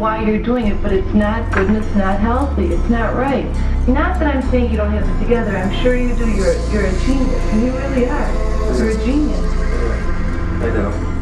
why you're doing it, but it's not good and it's not healthy. It's not right. Not that I'm saying you don't have it together. I'm sure you do. You're a genius, and you really are. You're a genius. I know.